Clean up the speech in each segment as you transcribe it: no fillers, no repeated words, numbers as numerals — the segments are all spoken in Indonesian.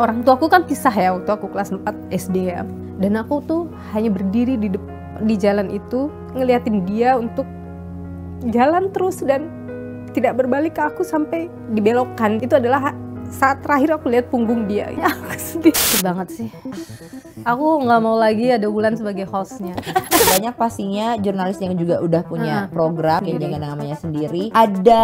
orang tuaku kan pisah ya waktu aku kelas 4 SD ya. Dan aku tuh hanya berdiri di jalan itu ngeliatin dia untuk jalan terus dan tidak berbalik ke aku sampai dibelokan. Itu adalah saat terakhir aku lihat punggung dia. Ya, aku sedih banget sih. Aku nggak mau lagi ada Wulan sebagai hostnya. Banyak pastinya jurnalis yang juga udah punya program yang dengan namanya sendiri. Ada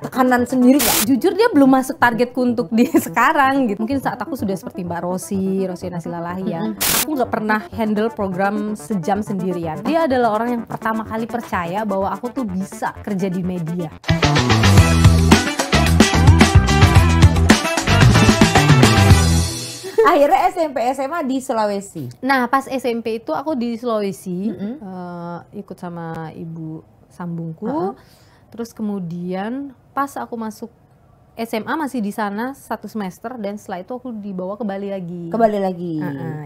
tekanan sendiri nggak? Jujur dia belum masuk targetku untuk di sekarang gitu. Mungkin saat aku sudah seperti Mbak Rosiana Silalahi ya. Aku nggak pernah handle program sejam sendirian. Dia adalah orang yang pertama kali percaya bahwa aku tuh bisa kerja di media. Akhirnya SMP SMA di Sulawesi. Nah pas SMP itu aku di Sulawesi, ikut sama ibu sambungku. Terus kemudian pas aku masuk SMA masih di sana 1 semester dan setelah itu aku dibawa ke Bali lagi. Ke Bali lagi.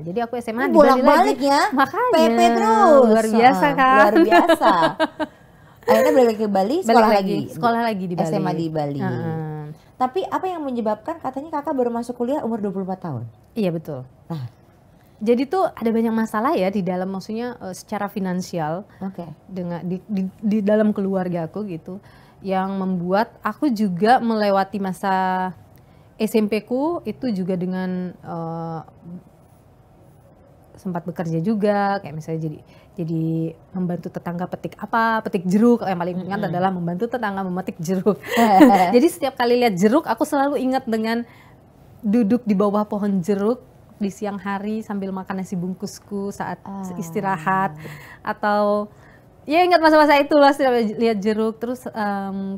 Jadi aku SMA di Bali lagi. Ya? Makanya. PP terus. Luar biasa kan. Luar biasa. Akhirnya balik ke Bali, sekolah lagi. Sekolah lagi di Bali. SMA di Bali. Tapi apa yang menyebabkan katanya kakak baru masuk kuliah umur 24 tahun? Iya betul. Nah. Jadi tuh ada banyak masalah ya di dalam, maksudnya secara finansial. Oke. Dengan di dalam keluarga aku gitu. Yang membuat aku juga melewati masa SMP ku itu juga dengan sempat bekerja juga. Kayak misalnya jadi membantu tetangga petik jeruk. Yang paling ingat adalah membantu tetangga memetik jeruk. Jadi setiap kali lihat jeruk aku selalu ingat dengan duduk di bawah pohon jeruk di siang hari sambil makan nasi bungkusku saat istirahat. Atau ya ingat masa-masa itu lah setiap lihat jeruk. Terus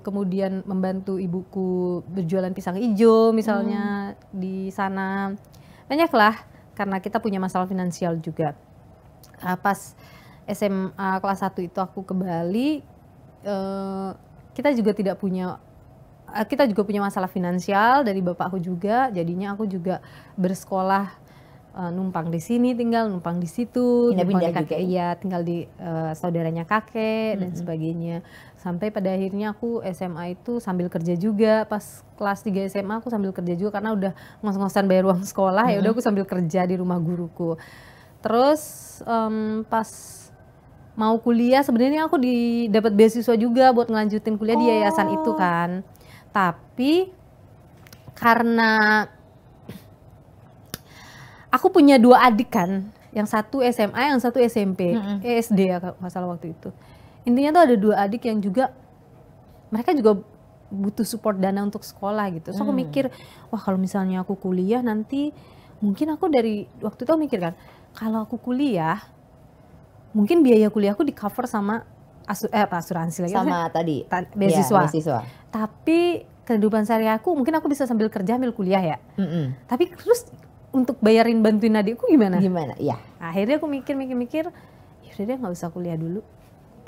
kemudian membantu ibuku berjualan pisang hijau misalnya di sana. Banyaklah karena kita punya masalah finansial juga. Pas SMA kelas 1 itu aku ke Bali, kita juga punya masalah finansial dari bapakku juga, jadinya aku juga bersekolah numpang di sini, tinggal numpang di situ, pindah-pindah juga. Iya, tinggal di saudaranya kakek dan sebagainya. Sampai pada akhirnya aku SMA itu sambil kerja juga. Pas kelas 3 SMA aku sambil kerja juga karena udah ngos-ngosan bayar uang sekolah, ya udah aku sambil kerja di rumah guruku. Terus pas mau kuliah sebenarnya aku dapat beasiswa juga buat ngelanjutin kuliah di yayasan itu kan. Tapi karena aku punya 2 adik kan, yang satu SMA, yang satu SMP, SD ya masalah waktu itu. Intinya tuh ada 2 adik yang juga mereka juga butuh support dana untuk sekolah gitu. So aku mikir, wah kalau misalnya aku kuliah nanti mungkin aku dari waktu itu aku mikir kan, kalau aku kuliah, mungkin biaya kuliahku di cover sama asuransi lagi. Sama tadi, beasiswa. Ya, tapi kehidupan sehari aku, mungkin aku bisa sambil kerja ambil kuliah ya. Tapi terus untuk bayarin bantuin adikku gimana? Gimana, ya. Akhirnya aku mikir-mikir, yaudah deh nggak usah kuliah dulu.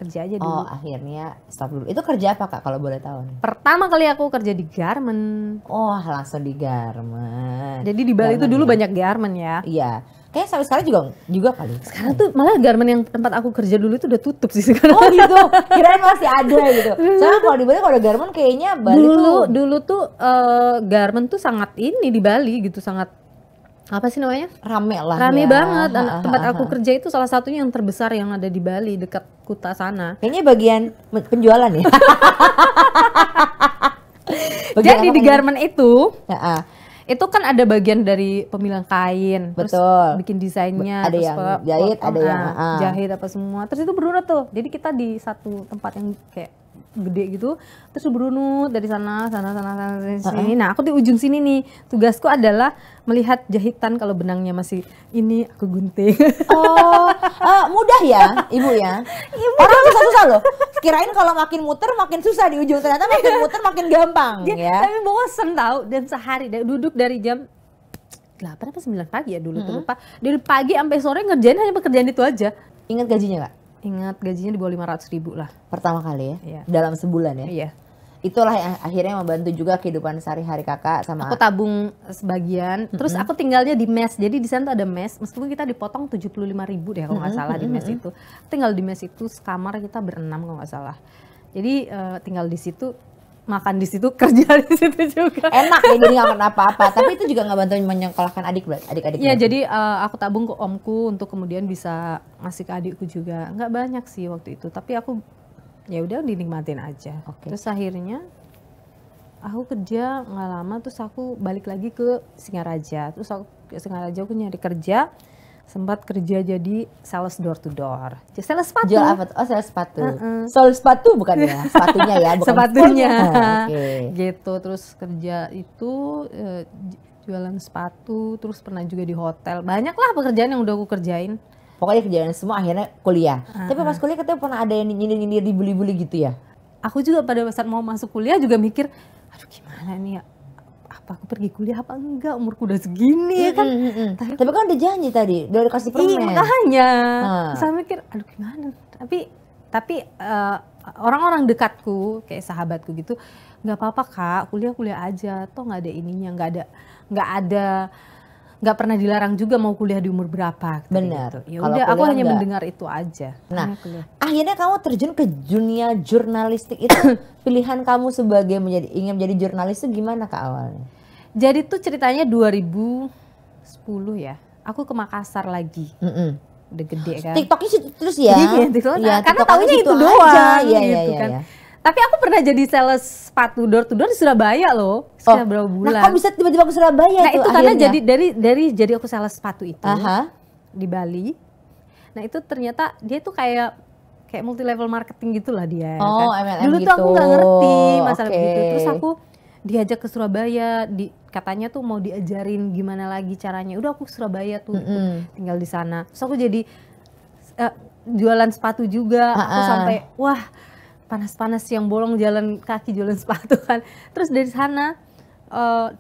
Kerja aja dulu. Oh, akhirnya stop dulu. Itu kerja apa, Kak, kalau boleh tahu? Pertama kali aku kerja di garment. Oh, langsung di garment. Jadi di Bali itu dulu banyak garment ya. Iya. Kayaknya sampai sekarang juga kali. Sekarang tuh malah garment yang tempat aku kerja dulu itu udah tutup sih sekarang. Oh gitu, kirain masih ada gitu. Soalnya kalau di Bali kalau ada garment kayaknya Bali dulu tuh garment tuh sangat ini di Bali gitu, sangat apa sih namanya? Rame lah. Rame ya. Banget. Tempat aku kerja itu salah satunya yang terbesar yang ada di Bali dekat Kuta sana. Kayaknya bagian penjualan ya. Jadi di garment itu, itu kan ada bagian dari pemilang kain, terus bikin desainnya, ada terus yang jahit, ada yang jahit apa semua. Terus itu berunut tuh. Jadi kita di satu tempat yang kayak gede gitu, terus berunut dari sana sini. Nah, aku di ujung sini nih. Tugasku adalah melihat jahitan, kalau benangnya masih ini aku gunting. Oh, mudah ya, Ibu ya. Orang susah-susah loh. Kirain kalau makin muter makin susah di ujung, ternyata makin muter makin gampang ya. Tapi bosen tau, dan sehari duduk dari jam 8 apa 9 pagi ya dulu tuh lupa. Dari pagi sampai sore ngerjain hanya pekerjaan itu aja. Ingat gajinya nggak? Ingat gajinya di bawah 500.000 lah. Pertama kali ya? Iya. Dalam sebulan ya? Iya. Itulah yang akhirnya membantu juga kehidupan sehari-hari kakak sama... Aku tabung sebagian, terus aku tinggalnya di mes. Jadi di sana tuh ada mes, meskipun kita dipotong 75.000 deh kalau nggak salah di mes itu. Tinggal di mes itu, sekamar kita ber-6 kalau nggak salah. Jadi tinggal di situ, makan di situ, kerja di situ juga. Enak, jadi nggak makan apa-apa. Tapi itu juga nggak bantuin menyekolahkan adik-adik. Iya, jadi aku tabung ke omku untuk kemudian bisa ngasih ke adikku juga. Nggak banyak sih waktu itu, tapi aku ya udah dinikmatin aja. Okay. Terus akhirnya aku kerja nggak lama, terus aku balik lagi ke Singaraja. Terus aku ke Singaraja, aku nyari kerja. Sempat kerja jadi sales door to door. Sales sepatu. Jual apa? Oh, sales sepatu. Sales sepatu bukan ya? Sepatunya ya, bukan sepatunya. Okay. Gitu, terus kerja itu jualan sepatu, terus pernah juga di hotel. Banyak lah pekerjaan yang udah aku kerjain. Pokoknya kerjaan semua akhirnya kuliah. Tapi pas kuliah katanya pernah ada yang nyindir-nyindir, dibully-bully gitu ya? Aku juga pada saat mau masuk kuliah juga mikir, aduh gimana nih ya? Apa aku pergi kuliah apa enggak, umurku udah segini kan. Tapi kan udah janji tadi, udah kasih permen. Iya, makanya saya mikir aduh gimana, tapi orang-orang dekatku kayak sahabatku gitu, nggak apa-apa kak, kuliah aja, toh nggak ada ininya, nggak pernah dilarang juga mau kuliah di umur berapa. Benar. Ya udah, aku hanya mendengar itu aja. Nah, akhirnya kamu terjun ke dunia jurnalistik itu. Pilihan kamu sebagai ingin menjadi jurnalis itu gimana kak awalnya? Jadi tuh ceritanya 2010 ya, aku ke Makassar lagi. Udah gede kan. TikToknya terus ya? Iya, TikToknya. Karena taunya itu doang gitu kan. Tapi aku pernah jadi sales sepatu door to door di Surabaya loh. Sekitar berapa bulan. Nah, kok bisa tiba-tiba ke Surabaya? Nah, itu karena jadi dari aku sales sepatu itu di Bali. Nah, itu ternyata dia tuh kayak multi level marketing gitulah dia. Oh, kan? MLM dulu gitu. Tuh aku nggak ngerti masalah begitu. Terus aku diajak ke Surabaya, katanya tuh mau diajarin gimana lagi caranya. Udah aku ke Surabaya tuh, tinggal di sana. Terus aku jadi jualan sepatu juga. Aku sampai wah, panas-panas yang bolong jalan kaki jualan sepatu kan. Terus dari sana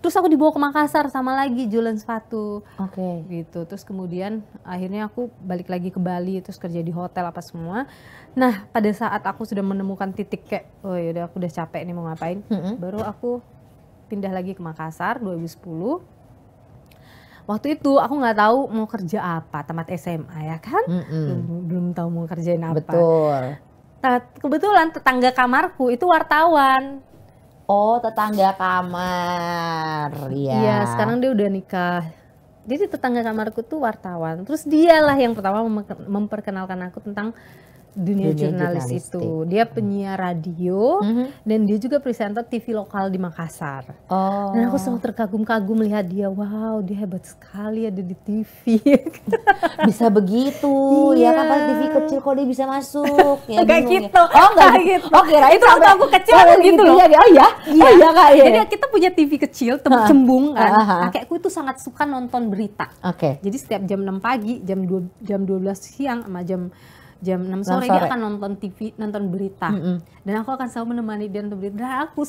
terus aku dibawa ke Makassar sama lagi jualan sepatu. Gitu. Terus kemudian akhirnya aku balik lagi ke Bali, terus kerja di hotel apa semua. Nah, pada saat aku sudah menemukan titik kayak oh ya udah, aku udah capek nih mau ngapain, baru aku pindah lagi ke Makassar 2010. Waktu itu aku nggak tahu mau kerja apa, tamat SMA ya kan? Belum tahu mau kerjain apa. Betul. Nah, kebetulan tetangga kamarku itu wartawan. Oh, tetangga kamar. Iya. Iya, sekarang dia udah nikah. Jadi tetangga kamarku tuh wartawan. Terus dialah yang pertama memperkenalkan aku tentang dunia jurnalis itu. Dia penyiar radio dan dia juga presenter TV lokal di Makassar. Dan aku sangat terkagum-kagum melihat dia. Wow, dia hebat sekali ada di TV. Bisa begitu. Iya. Ya kan, pas TV kecil kok dia bisa masuk. Ya, kayak gitu. Ya. Oh enggak gitu. Oke, itu waktu aku kecil gitu loh. Oh ya? Iya kak ya. Jadi kita punya TV kecil, cembung kan. Kakekku itu sangat suka nonton berita. Jadi setiap jam 6 pagi, jam 12 siang sama jam 6 sore dia akan nonton TV, nonton berita. Dan aku akan selalu menemani dia nonton berita. Dan aku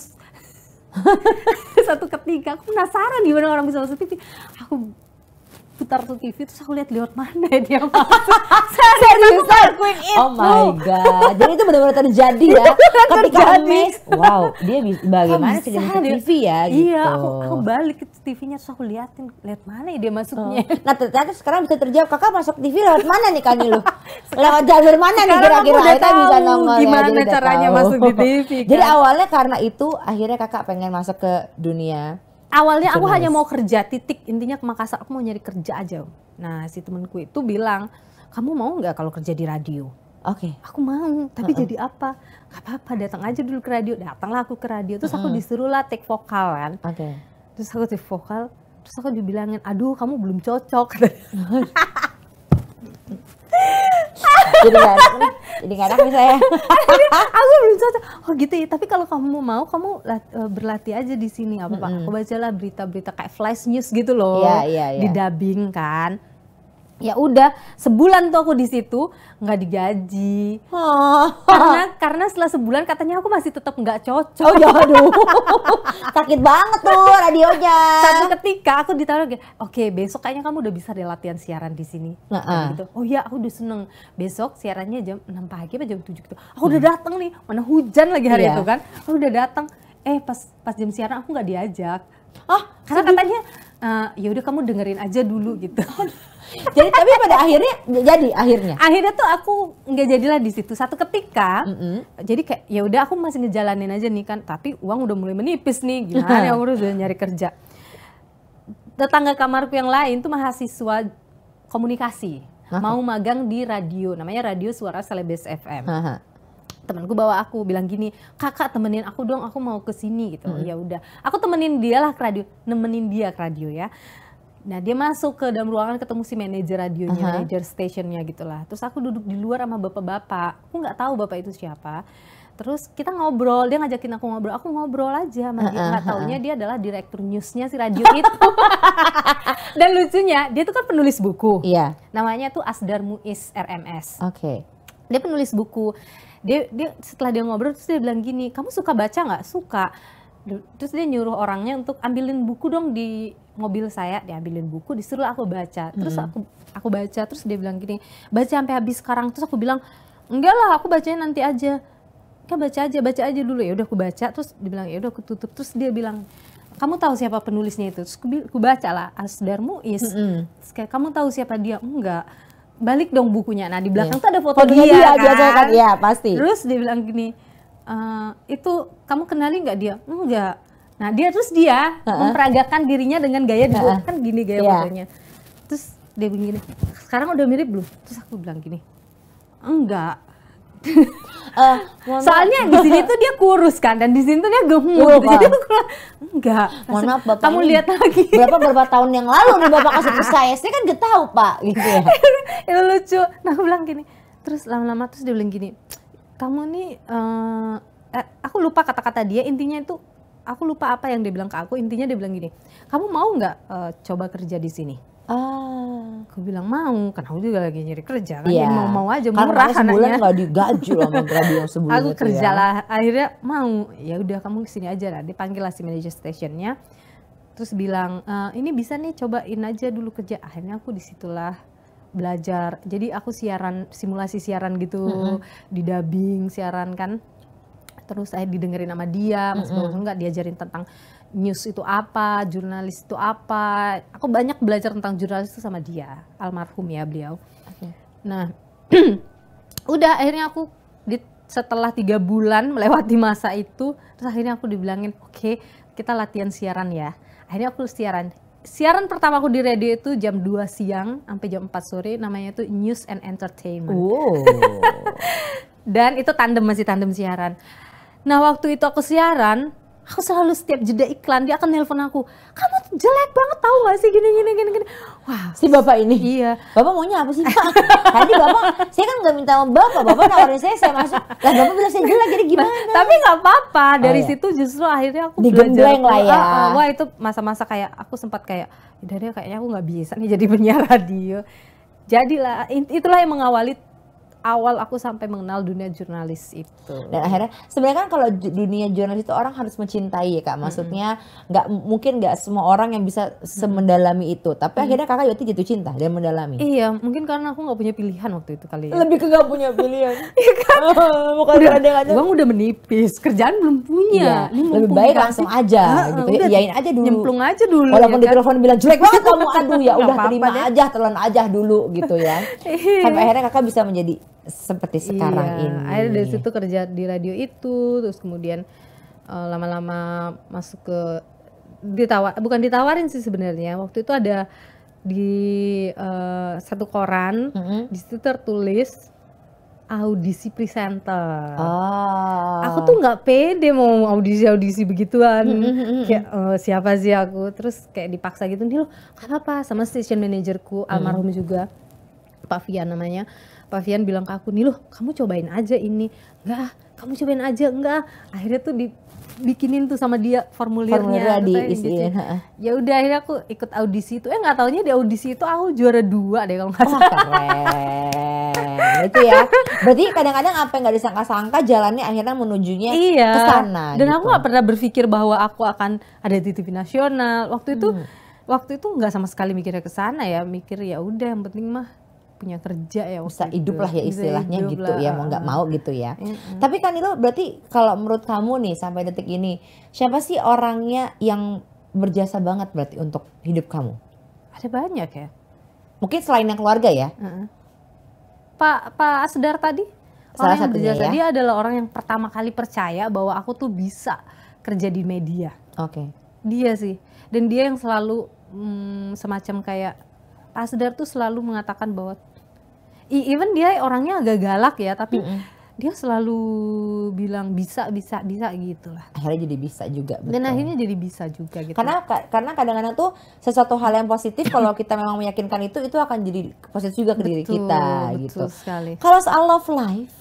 satu ketika aku penasaran gimana orang bisa masuk TV. Aku putar tuh TV, terus aku lihat mana dia masuk. Seriusan? Oh my god. Jadi itu benar-benar terjadi ya. Ketika mes, wow, dia bagaimana sih dia masuk TV ya gitu. Iya, aku balik ke TV-nya terus aku lihat mana ya dia masuknya. Nah, ternyata sekarang bisa terjawab, kakak masuk TV lewat mana nih Kak Niluh? Lewat jalur mana nih kira-kira kita bisa nongol gimana caranya masuk di TV. Jadi awalnya karena itu akhirnya kakak pengen masuk ke dunia. Awalnya aku hanya mau kerja, titik. Intinya ke Makassar, aku mau nyari kerja aja. Nah, si temanku itu bilang, kamu mau nggak kalau kerja di radio? Aku mau, tapi jadi apa? Gak apa-apa, datang aja dulu ke radio. Datanglah aku ke radio, terus aku disuruh lah take vokal kan. Terus aku take vokal, terus aku dibilangin, aduh kamu belum cocok. Jadi gak enak misalnya. Aku belum cocok. Oh gitu ya, tapi kalau kamu mau, kamu berlatih aja di sini. Apa-apa, aku bacalah berita-berita kayak flash news gitu loh. Didubbing kan. Ya udah, sebulan tuh aku di situ nggak digaji. Karena setelah sebulan katanya aku masih tetap nggak cocok. Oh ya, aduh. Sakit banget tuh radionya. Satu ketika aku ditaruh, oke, besok kayaknya kamu udah bisa deh latihan siaran di sini. Gitu. Oh ya, aku udah seneng. Besok siarannya jam 6 pagi atau jam 7 gitu. Aku udah datang nih, mana hujan lagi hari itu kan. Aku udah datang. Pas jam siaran aku nggak diajak. Karena katanya ya udah kamu dengerin aja dulu gitu. Jadi tapi pada akhirnya akhirnya tuh aku nggak jadilah di situ. Satu ketika jadi kayak ya udah aku masih ngejalanin aja nih kan, tapi uang udah mulai menipis nih, gimana ya, aku udah nyari kerja. Tetangga kamarku yang lain tuh mahasiswa komunikasi, mau magang di radio, namanya Radio Suara Celebes FM. Temanku bawa aku, bilang gini, kakak temenin aku dong, aku mau ke sini gitu. Ya udah, aku nemenin dia ke radio ya. Nah dia masuk ke dalam ruangan, ketemu si manajer radionya, manajer stationnya gitulah. Terus aku duduk di luar sama bapak-bapak, aku nggak tahu bapak itu siapa. Terus kita ngobrol, dia ngajakin aku ngobrol aja sama dia. Nggak taunya dia adalah direktur newsnya si radio itu. Dan lucunya dia tuh kan penulis buku, namanya tuh Asdar Muis RMS. Dia penulis buku. Dia setelah dia ngobrol terus dia bilang gini, kamu suka baca nggak? Suka. Terus dia nyuruh orangnya untuk ambilin buku dong di mobil saya, diambilin buku, disuruh aku baca. Terus aku baca, terus dia bilang gini, baca sampai habis sekarang. Terus aku bilang, enggak lah, aku bacanya nanti aja. Kan baca aja dulu. Ya udah aku baca, terus dibilang ya udah aku tutup. Terus dia bilang, kamu tahu siapa penulisnya itu? Terus aku baca lah, Asdar Muis. Terus kayak, kamu tahu siapa dia? Enggak. Balik dong bukunya. Nah di belakang tuh ada foto dia kan? Ya, pasti. Terus dia bilang gini, itu kamu kenali nggak dia? Enggak. Nah dia memperagakan dirinya dengan gaya di buku, kan gini gaya fotonya. Terus dia begini, sekarang udah mirip belum? Terus aku bilang gini, enggak. Soalnya di sini tuh dia kurus kan, dan di sini tuh dia gemuk. Jadi aku bilang, enggak. Mohon maaf bapak, kamu lihat lagi. Berapa tahun yang lalu nih bapak kasih ke saya, saya kan gak tahu pak. Gitu ya. Itu lucu. Nah aku bilang gini, terus lama-lama terus dia bilang gini, kamu nih, aku lupa kata-kata dia, intinya itu aku lupa apa yang dia bilang ke aku. Intinya dia bilang gini, kamu mau nggak coba kerja di sini? Aku bilang mau, karena aku juga lagi nyari kerja kan, mau aja murah anaknya. Karena sebulan nggak digaji sama radio sebulan. Aku kerjalah, akhirnya mau. Ya udah kamu kesini aja lah. Dipanggil lah si manajer stationnya, terus bilang ini bisa nih cobain aja dulu kerja. Akhirnya aku disitulah belajar. Jadi aku siaran, simulasi siaran gitu, di dubbing siaran kan. Terus saya didengerin sama dia, Mas Bawang enggak diajarin tentang news itu apa, jurnalis itu apa. Aku banyak belajar tentang jurnalis itu sama dia, almarhum ya beliau. Nah, udah akhirnya aku setelah 3 bulan melewati masa itu, terus akhirnya aku dibilangin, oke, kita latihan siaran ya. Akhirnya aku siaran. Siaran pertama aku di radio itu jam 2 siang sampai jam 4 sore, namanya itu News and Entertainment. Dan itu tandem, masih tandem siaran. Nah waktu itu aku siaran, aku selalu setiap jeda iklan dia akan nelpon aku, kamu jelek banget tau gak sih gini. Wah si bapak ini, bapak maunya apa sih pak? Tadi bapak, saya kan nggak minta sama bapak, bapak nawarin saya masuk, lah bapak bilang saya jelek jadi gimana? Tapi nggak apa-apa, dari situ justru akhirnya aku digembleng lah ya. Wah itu masa-masa kayak aku sempat kayak, dari kayaknya aku nggak bisa nih jadi penyiar radio. Jadilah itulah yang mengawali awal aku sampai mengenal dunia jurnalis itu. Dan akhirnya sebenarnya kan kalau dunia jurnalis itu orang harus mencintai ya kak, maksudnya nggak mungkin nggak semua orang yang bisa semendalami itu, tapi akhirnya kakak Yoti jatuh cinta dan mendalami. Iya mungkin karena aku nggak punya pilihan waktu itu kali ya. Lebih ke nggak punya pilihan. Iya kan? Uang udah menipis, kerjaan belum punya. Lebih baik langsung aja gitu ya, iyain aja dulu. Nyemplung aja dulu. Walaupun di telepon bilang jelek banget kamu, aduh ya udah terima aja, telan aja dulu gitu ya. Sampai akhirnya kakak bisa menjadi seperti sekarang ini. Akhirnya dari situ kerja di radio itu, terus kemudian lama-lama masuk ke bukan ditawarin sih sebenarnya. Waktu itu ada di satu koran, di situ tertulis audisi presenter. Aku tuh nggak pede mau audisi begituan. Kayak siapa sih aku? Terus kayak dipaksa gitu nih loh. Gak apa-apa sama station manajerku almarhum juga, Pak Vian namanya. Pak Vian bilang ke aku, nih loh kamu cobain aja ini. Enggak, kamu cobain aja, enggak. Akhirnya tuh dibikinin tuh sama dia formulirnya. Ya udah akhirnya aku ikut audisi itu. Nggak taunya di audisi itu aku juara 2 deh kalau nggak salah. Itu ya. Berarti kadang-kadang apa yang nggak disangka-sangka jalannya akhirnya menujunya ke sana. Dan gitu. Aku nggak pernah berpikir bahwa aku akan ada di TV nasional. Waktu itu nggak sama sekali mikirnya ke sana ya. Mikir ya udah yang penting mah punya kerja ya, bisa hidup lah ya istilahnya gitu ya, mau nggak mau gitu ya. Tapi kan itu berarti kalau menurut kamu nih sampai detik ini siapa sih orangnya yang berjasa banget berarti untuk hidup kamu? Ada banyak ya. Mungkin selain yang keluarga ya. Pak Asdar tadi, salah satunya ya. Dia adalah orang yang pertama kali percaya bahwa aku tuh bisa kerja di media. Oke. Dia sih. Dan dia yang selalu semacam kayak, Pak Asdar tuh selalu mengatakan bahwa, even dia orangnya agak galak ya, tapi dia selalu bilang bisa gitu lah. Akhirnya jadi bisa juga. Betul. Dan akhirnya jadi bisa juga gitu. Karena kadang-kadang tuh sesuatu hal yang positif kalau kita memang meyakinkan itu akan jadi positif juga ke diri kita. Betul gitu. Sekali. Kalau soal love life,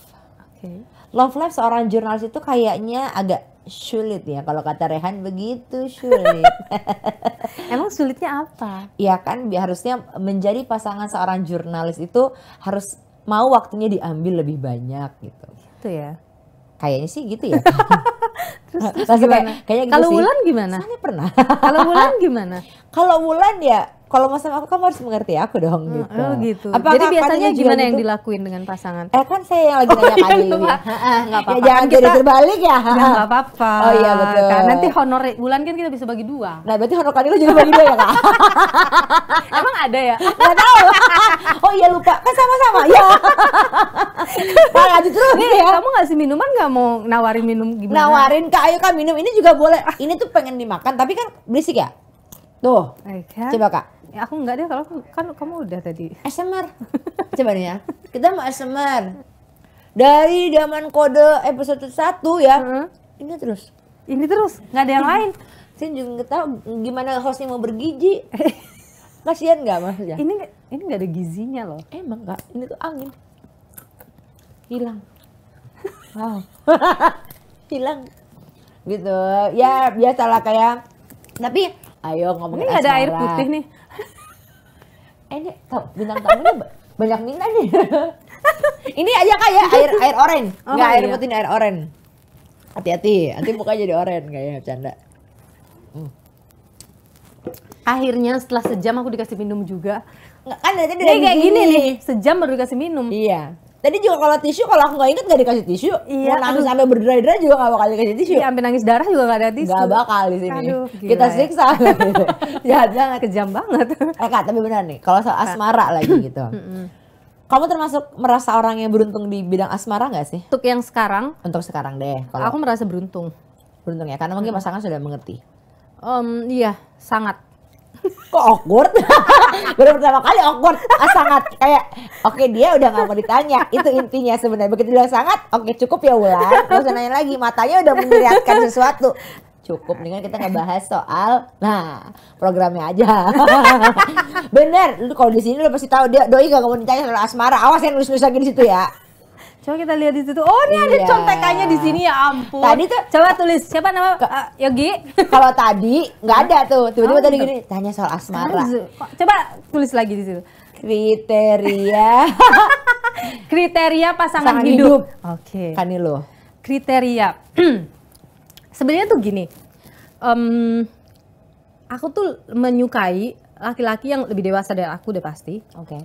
love life seorang jurnalis itu kayaknya agak sulit ya, kalau kata Rehan begitu sulit. Emang sulitnya apa? Ya kan harusnya menjadi pasangan seorang jurnalis itu harus mau waktunya diambil lebih banyak gitu. Gitu ya? Kayaknya sih gitu ya. Terus kayaknya gitu. Kalau Wulan gimana? Saya pernah. Kalau Wulan gimana? Kalau Wulan ya, kalau masalah aku kamu harus mengerti aku dong gitu. Oh gitu. Apakah jadi biasanya gimana yang gitu? Dilakuin dengan pasangan? Kan saya yang lagi nanya tadi. Nggak apa-apa. Ya, jangan jadi terbalik ya. Nggak apa-apa. Oh iya betul. Kan, nanti honor Wulan kan kita bisa bagi dua. Nah berarti honor kali lu juga bagi dua ya Kak? Emang ada ya? Nggak tahu. Oh iya lupa. Kan sama-sama ya. Wah lanjut terus ya. Kamu ngasih minuman nggak mau nawarin minum gimana? Nawarin Kak, ayo Kak minum. Ini juga boleh. Ini tuh pengen dimakan tapi kan berisik ya. Tuh, coba Kak. Ya aku enggak deh kalau kan kamu udah tadi. ASMR. Coba nih ya. Kita mau ASMR. Dari zaman kode episode 1 ya. Ini terus. Ini terus. Nggak ada yang lain. Saya juga nggak tahu gimana hostnya mau bergizi. Kasihan nggak maksudnya? Ini nggak ada gizinya loh. Emang nggak. Ini tuh angin. Hilang. Wow. Hilang. Gitu. Ya biasalah kayak. Tapi ayo ngomongin ASMR. Ini ada air putih nih. Ini bintang tamunya banyak minta nih. Ini aja Kak ya, air oren. Enggak air putih, air oren. Hati-hati, nanti mukanya jadi oren kayaknya bercanda. Akhirnya setelah sejam aku dikasih minum juga. Nggak, kan tadi dari kayak gini nih, sejam baru dikasih minum. Iya. Tadi juga kalau tisu, kalau aku nggak inget nggak dikasih tisu. Iya. Mau nangis sampai berderai-derai juga nggak bakal dikasih tisu. Iya, sampai nangis darah juga nggak ada tisu. Nggak bakal di sini. Aduh, kita siksa. Jahat banget, kejam banget. Kak, tapi benar nih, kalau soal asmara lagi gitu. Kamu termasuk merasa orang yang beruntung di bidang asmara nggak sih? Untuk yang sekarang? Untuk sekarang deh. Kalau aku merasa beruntung. Beruntung ya, karena mungkin pasangan sudah mengerti. Iya, sangat. Kok awkward? Baru pertama kali awkward, sangat kayak oke, dia udah gak mau ditanya, itu intinya sebenarnya. Begitu dia sangat, oke cukup ya Wulan, gak usah nanya lagi, matanya udah menyiratkan sesuatu. Cukup, dengan kita ngebahas soal, nah programnya aja. Bener, lu kalau di sini lu pasti tahu dia doi gak mau ditanya soal asmara, awas ya nulis-nulis lagi di situ ya. Coba kita lihat di situ. Oh, ini ada contekannya di sini ya ampun. Tadi tuh coba tulis siapa nama Yogi. Kalau tadi nggak ada tuh. Tiba-tiba tadi gini tanya soal asmara. Coba tulis lagi di situ. Kriteria pasangan hidup. Oke. Kan ini loh. Kriteria. Sebenarnya tuh gini. Aku tuh menyukai laki-laki yang lebih dewasa dari aku udah pasti. Oke.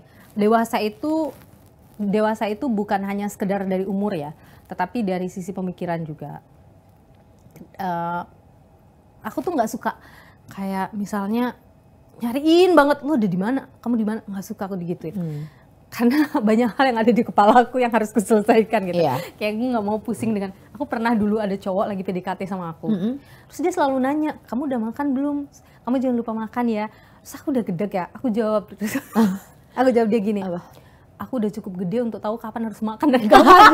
Dewasa itu bukan hanya sekedar dari umur ya, tetapi dari sisi pemikiran juga. Aku tuh nggak suka kayak misalnya nyariin banget lu udah di mana, kamu di mana, nggak suka aku digituin. Karena banyak hal yang ada di kepala aku yang harus kuselesaikan gitu. Yeah. Kayak gue nggak mau pusing dengan. Aku pernah dulu ada cowok lagi PDKT sama aku, terus dia selalu nanya, kamu udah makan belum? Kamu jangan lupa makan ya. Terus aku udah gedeg ya, aku jawab. Aku jawab dia gini. Apa? Aku udah cukup gede untuk tahu kapan harus makan dan kapan.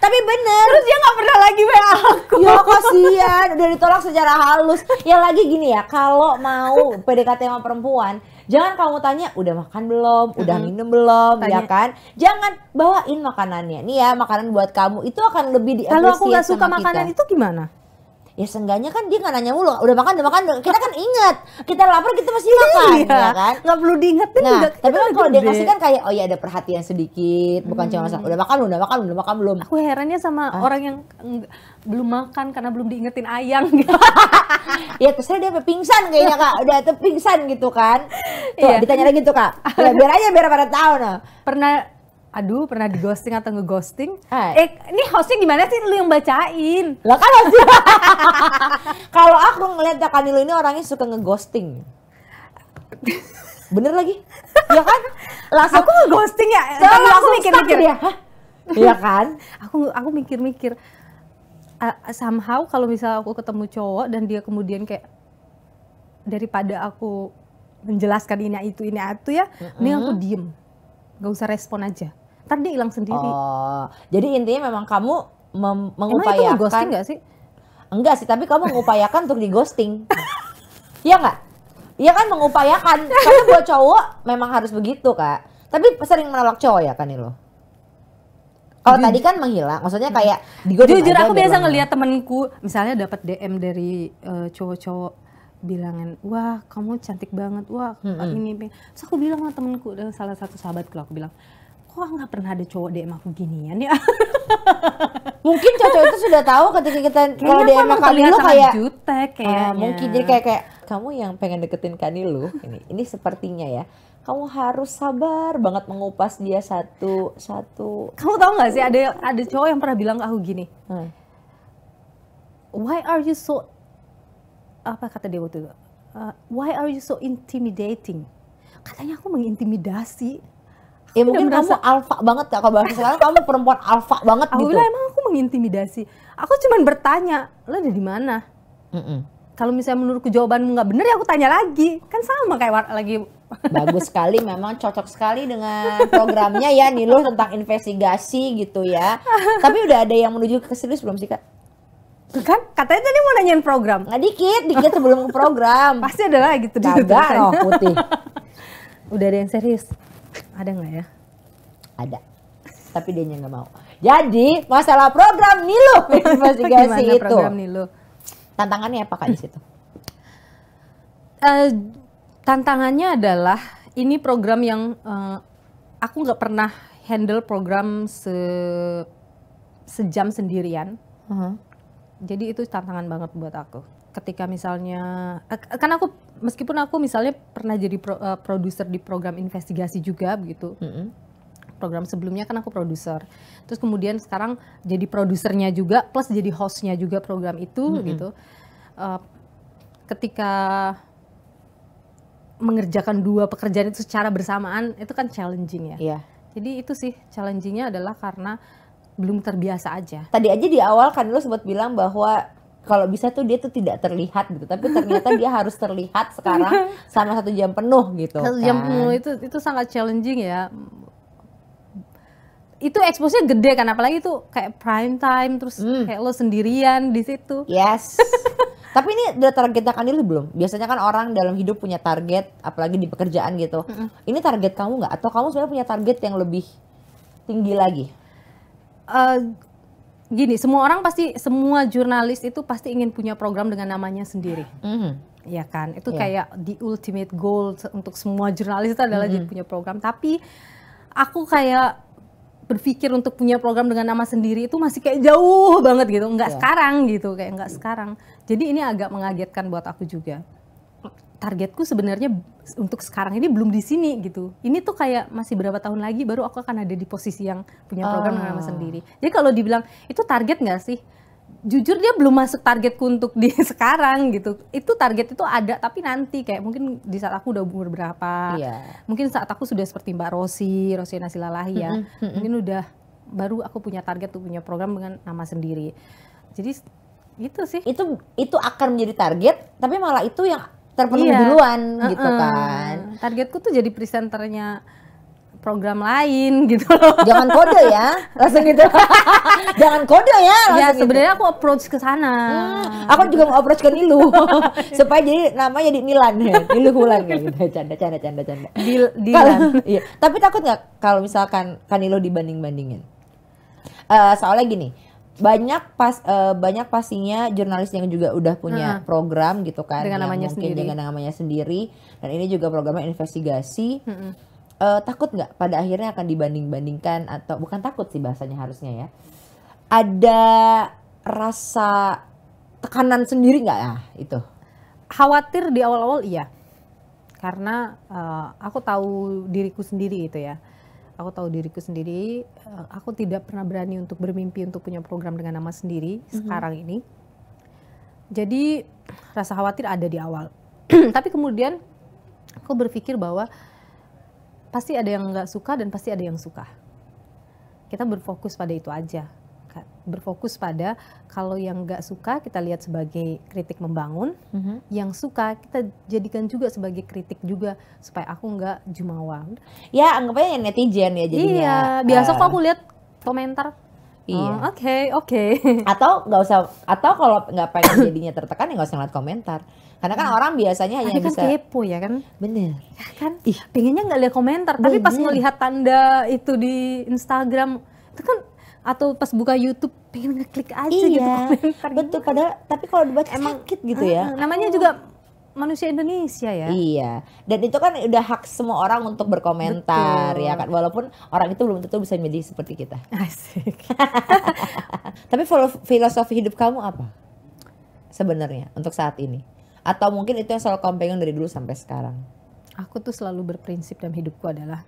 Tapi bener. Terus dia gak pernah lagi WA aku. Ya kasihan, udah ditolak secara halus. Ya lagi gini ya, kalau mau PDKT sama perempuan, jangan kamu tanya, udah makan belum, udah minum belum, ya kan? Jangan bawain makanannya. Nih ya, makanan buat kamu itu akan lebih diapresiasi. Kalau aku gak suka makanan itu gimana? Ya seenggaknya kan dia nggak nanya mulu, udah makan, kita kan ingat, kita lapar kita masih makan, ya kan? Nggak perlu diingetin juga. Tapi kan kalau dia kasih kan kayak, oh ya ada perhatian sedikit, bukan cuma masalah, udah makan belum. Aku herannya sama orang yang belum makan karena belum diingetin ayang gitu. Ya terserah dia pingsan kayaknya Kak, udah pingsan gitu kan. Tuh, ditanya lagi tuh Kak, biar aja biar pada tahu. Pernah aduh pernah dighosting atau ngeghosting. Ini hostnya gimana sih lu yang bacain? Lah kan hostnya. Kalau aku ngeliat Kak Nilo ini orangnya suka ngeghosting. Bener lagi? Ya kan? Langsung aku ngeghosting ya? Tapi aku mikir-mikir. Iya kan? Aku mikir-mikir. Somehow kalau misalnya aku ketemu cowok dan dia kemudian kayak daripada aku menjelaskan ini itu ya, ini aku diem. Gak usah respon aja. Ntar dia hilang sendiri. Oh, jadi intinya memang kamu mengupayakan. Emang itu ghosting gak sih? Enggak sih, tapi kamu mengupayakan untuk di ghosting. Iya nggak? Iya kan mengupayakan. Karena buat cowok memang harus begitu, Kak. Tapi sering menolak cowok ya kan lo? Kalau tadi kan menghilang, maksudnya kayak jujur aku biasa ngelihat temenku, misalnya dapat DM dari cowok-cowok bilangan, wah kamu cantik banget, wah ini. Terus aku bilang sama temenku, salah satu sahabatku, aku bilang, kok nggak pernah ada cowok DM aku ginian ya? Mungkin cowok itu sudah tahu ketika kita kalau DM Kak Nilo kayak jutek, mungkin jadi kayak kamu yang pengen deketin Kak Nilo, ini sepertinya ya. Kamu harus sabar banget mengupas dia satu-satu. Kamu tahu nggak sih ada cowok yang pernah bilang ke aku gini, why are you so apa kata dia waktu itu? Why are you so intimidating? Katanya aku mengintimidasi. Aku ya mungkin merasa... kamu alpha banget ya kalau bahasa sekarang kamu perempuan alpha banget aku gitu. Bilang, emang aku mengintimidasi. Aku cuman bertanya, lo ada di mana? Kalau misalnya menurutku jawabanmu nggak bener ya aku tanya lagi, kan sama kayak lagi. Bagus sekali, memang cocok sekali dengan programnya ya Ni Luh tentang investigasi gitu ya. Tapi udah ada yang menuju ke serius belum sih Kak? Tuh kan katanya tadi mau nanyain program. Nggak dikit sebelum program. Pasti ada lagi tuh. Kagak roh putih. Udah ada yang serius? Ada nggak ya? Ada. Tapi dia nggak mau. Jadi masalah program Ni Luh investigasi itu. Program Ni Luh? Tantangannya apa Kak di situ? Tantangannya adalah ini program yang aku nggak pernah handle program sejam sendirian. Jadi itu tantangan banget buat aku. Ketika misalnya, kan aku meskipun aku misalnya pernah jadi produser di program investigasi juga begitu. Program sebelumnya kan aku produser. Terus kemudian sekarang jadi produsernya juga plus jadi hostnya juga program itu gitu. Ketika mengerjakan dua pekerjaan itu secara bersamaan itu kan challenging ya. Iya. Jadi itu sih challengingnya adalah karena belum terbiasa aja. Tadi aja di awal kan lo sempat bilang bahwa kalau bisa tuh dia tuh tidak terlihat gitu, tapi ternyata dia harus terlihat sekarang sama 1 jam penuh gitu. 1 jam penuh itu sangat challenging ya. Itu expose-nya gede kan, apalagi itu kayak prime time terus kayak lo sendirian di situ. Yes. Tapi ini udah targetkan dulu belum? Biasanya kan orang dalam hidup punya target, apalagi di pekerjaan gitu. Ini target kamu nggak? Atau kamu sebenarnya punya target yang lebih tinggi lagi? Gini, semua orang pasti, semua jurnalis itu pasti ingin punya program dengan namanya sendiri. Iya kan? Itu kayak the ultimate goal untuk semua jurnalis itu adalah jadi punya program. Tapi aku kayak berpikir untuk punya program dengan nama sendiri itu masih kayak jauh banget gitu, nggak sekarang gitu, kayak nggak sekarang. Jadi ini agak mengagetkan buat aku juga. Targetku sebenarnya untuk sekarang ini belum di sini gitu. Ini tuh kayak masih berapa tahun lagi baru aku akan ada di posisi yang punya program dengan nama sendiri. Jadi kalau dibilang itu target nggak sih? Jujur dia belum masuk targetku untuk di sekarang gitu. Itu target itu ada tapi nanti kayak mungkin di saat aku udah umur berapa. Mungkin saat aku sudah seperti Mbak Rosiana Silalahi ya. Mungkin udah baru aku punya target tuh punya program dengan nama sendiri. Jadi gitu sih. Itu akan menjadi target tapi malah itu yang terpenuhi duluan gitu kan. Targetku tuh jadi presenternya program lain gitu loh. Jangan kode ya, langsung gitu. Jangan kode ya. Ya sebenarnya gitu. Aku approach ke sana. Aku juga mau approach ke Ni Luh supaya jadi namanya jadi Milan ya, Ni Luh Wulan ya. Gitu. Canda. Iya. Tapi takut nggak kalau misalkan Ni Luh dibanding-bandingin? Soalnya gini, banyak pastinya jurnalis yang juga udah punya program gitu kan, dengan namanya mungkin sendiri. Dengan namanya sendiri. Dan ini juga programnya investigasi. Takut nggak pada akhirnya akan dibanding-bandingkan atau bukan takut sih bahasanya harusnya ya, ada rasa tekanan sendiri nggak ya itu? Khawatir di awal-awal iya, karena aku tahu diriku sendiri gitu ya. Aku tahu diriku sendiri, aku tidak pernah berani untuk bermimpi untuk punya program dengan nama sendiri sekarang ini. Jadi rasa khawatir ada di awal. Tapi kemudian aku berpikir bahwa pasti ada yang nggak suka dan pasti ada yang suka. Kita berfokus pada itu aja. Berfokus pada kalau yang nggak suka kita lihat sebagai kritik membangun. Yang suka kita jadikan juga sebagai kritik juga. Supaya aku nggak jumawa. Ya anggapnya netizen ya jadinya. Iya, biasa kok aku lihat komentar. Iya. Oke. Atau nggak usah, atau kalau nggak pengen jadinya tertekan ya nggak usah lihat komentar. Karena kan orang biasanya hanya bisa kepo ya kan. Bener. Ya kan? Ih, pengennya nggak lihat komentar. Bener. Tapi pas ngelihat tanda itu di Instagram itu kan, atau pas buka YouTube pengen ngeklik aja gitu komentar. Betul. Padahal tapi kalau dibaca emang sakit gitu ya. Namanya juga manusia Indonesia ya. Iya. Dan itu kan udah hak semua orang untuk berkomentar. Betul. Ya kan. Walaupun orang itu belum tentu bisa menjadi seperti kita. Asik. Tapi filosofi hidup kamu apa sebenarnya untuk saat ini? Atau mungkin itu yang selalu kamu pegang dari dulu sampai sekarang? Aku tuh selalu berprinsip dalam hidupku adalah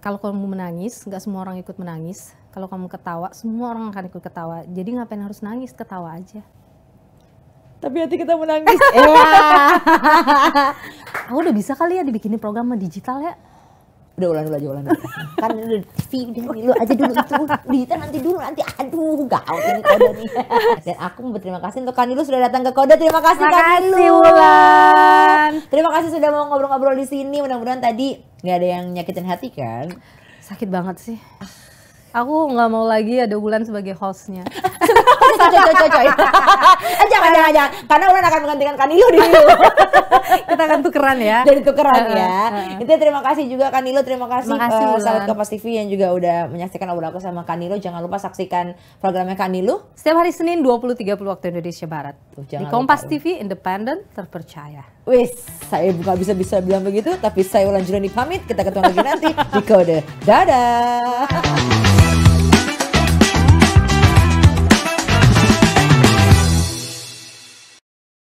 kalau kamu menangis, nggak semua orang ikut menangis. Kalau kamu ketawa, semua orang akan ikut ketawa. Jadi ngapain harus nangis, ketawa aja. Tapi hati kita menangis. Aku udah bisa kali ya dibikinin program digital ya. Udah ulang dulu aja. Kan udah dulu aja dulu itu. Digital nanti dulu, nanti aduh gaul ini KODE nih. Dan aku berterima kasih untuk Kak Ni Luh sudah datang ke KODE. Terima kasih Kak Ni Luh. Terima kasih sudah mau ngobrol-ngobrol di sini. Mudah-mudahan tadi nggak ada yang nyakitin hati kan? Sakit banget sih. Aku nggak mau lagi ada Wulan sebagai hostnya. Jangan. Karena Wulan akan menggantikan Kak Ni Luh di sini. Kita akan tukeran ya. Jadi tukeran ya. Itu terima kasih juga Kak Ni Luh. Terima kasih sahabat Kompas TV yang juga udah menyaksikan obrolan aku sama Kak Ni Luh. Jangan lupa saksikan programnya Kak Ni Luh setiap hari Senin 20.30 waktu Indonesia Barat. Di Kompas TV, independen, terpercaya. Wis, saya nggak bisa bilang begitu, tapi saya Wulan Juliani pamit. Kita ketemu lagi nanti di KODE. Dadah.